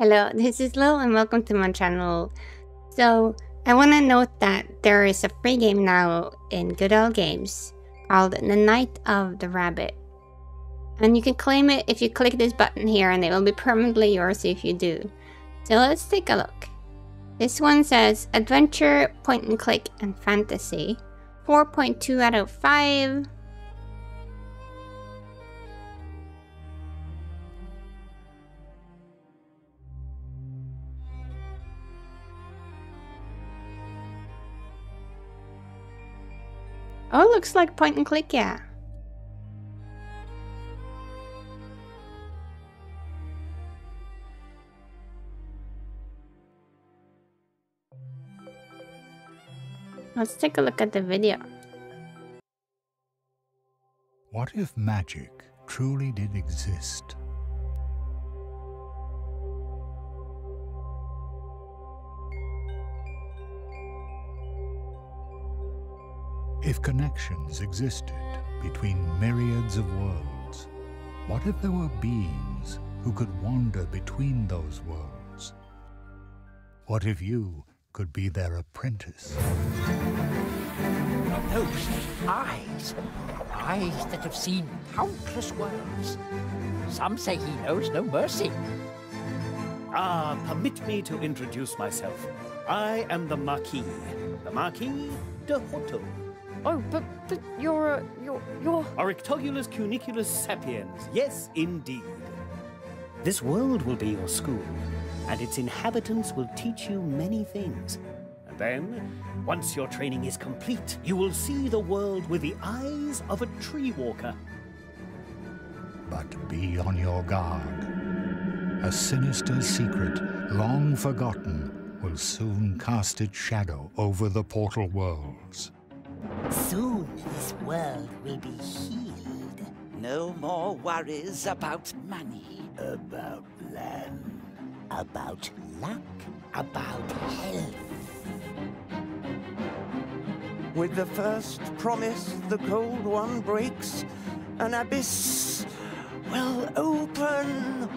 Hello, this is Lil and welcome to my channel. So, I want to note that there is a free game now in Good Old Games called The Night of the Rabbit. And you can claim it if you click this button here and it will be permanently yours if you do. So let's take a look. This one says Adventure, Point and Click and Fantasy. 4.2 out of 5. Oh, looks like point and click, yeah. Let's take a look at the video. What if magic truly did exist? If connections existed between myriads of worlds, what if there were beings who could wander between those worlds? What if you could be their apprentice? Those eyes, eyes that have seen countless worlds. Some say he knows no mercy. Ah, permit me to introduce myself. I am the Marquis de Hutto. Oh, but you're... Orectogulus Cuniculus Sapiens, yes, indeed. This world will be your school, and its inhabitants will teach you many things. And then, once your training is complete, you will see the world with the eyes of a tree walker. But be on your guard. A sinister secret, long forgotten, will soon cast its shadow over the portal worlds. Soon this world will be healed. No more worries about money, about land, about luck, about health. With the first promise, the cold one breaks. An abyss will open.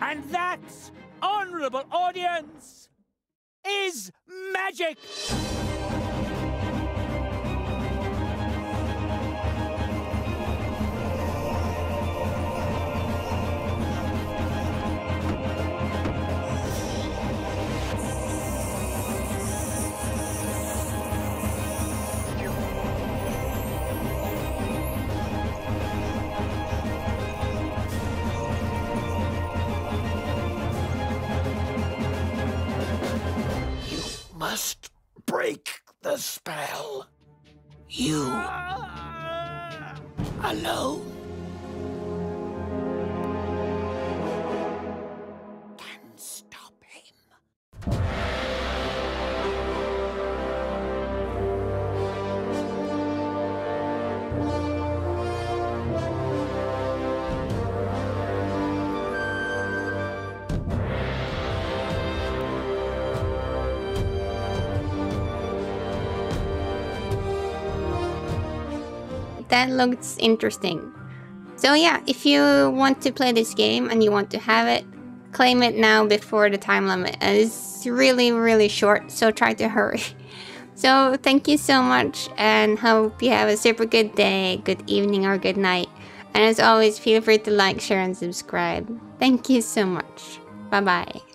And that, honorable audience, is magic! Must break the spell. You alone can stop him. That looks interesting. So yeah, if you want to play this game and you want to have it, claim it now before the time limit. It's really, really short, so try to hurry. So thank you so much and hope you have a super good day, good evening or good night. And as always, feel free to like, share and subscribe. Thank you so much. Bye-bye.